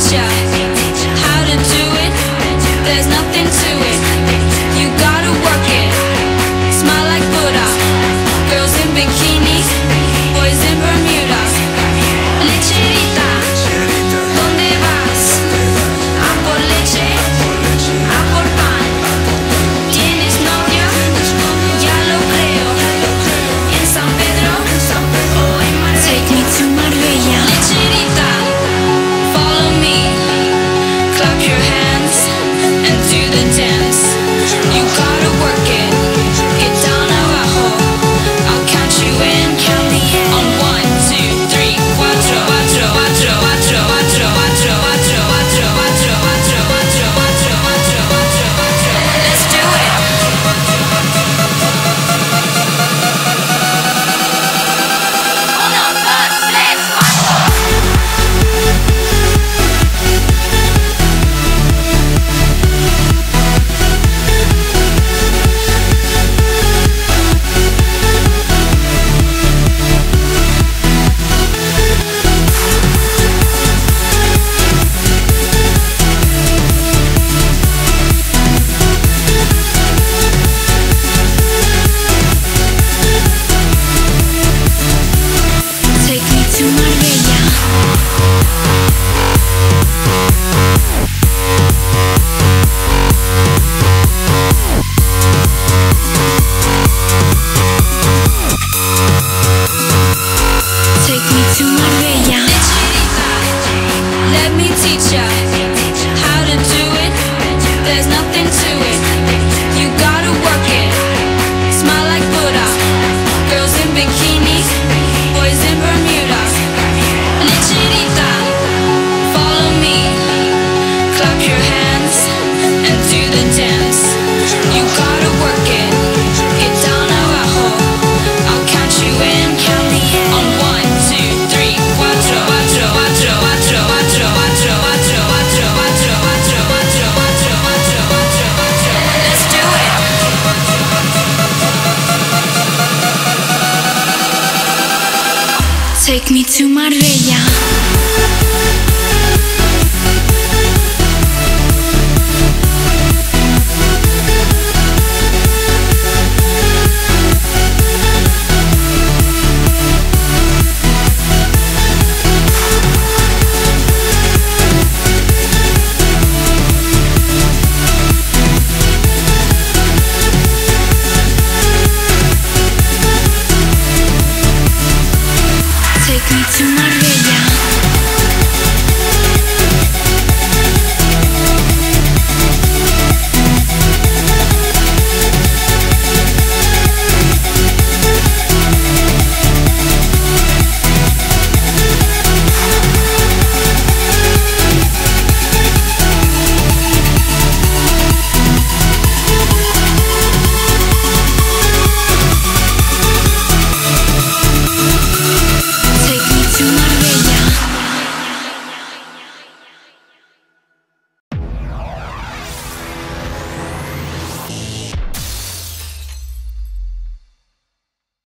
teach ya how to do it. There's nothing to it. You gotta work it. Smile like Buddha. Girls in bikinis, boys in Bermuda. Lecherita, ¿dónde vas? A por leche, a por pan. ¿Tienes novio? Ya lo creo. En San Pedro o en Marbella. Take me to Marbella. Lecherita, follow me. Clap your hands and do the dance. You gotta work it. Get down abajo. I'll count you in. On 1, 2, 3, 4. Let's do it. Take me to Marbella. Take me to Marbella. Let me teach ya how to do it. There's nothing to it. You gotta work it. Smile like Buddha. Girls in bikinis, boys in Bermuda. Lecherita, follow me. Clap your hands and do the dance. You gotta work it. Get down abajo. I'll count you in. On 1, 2, 3, 4. Let's do it. Take me to Marbella.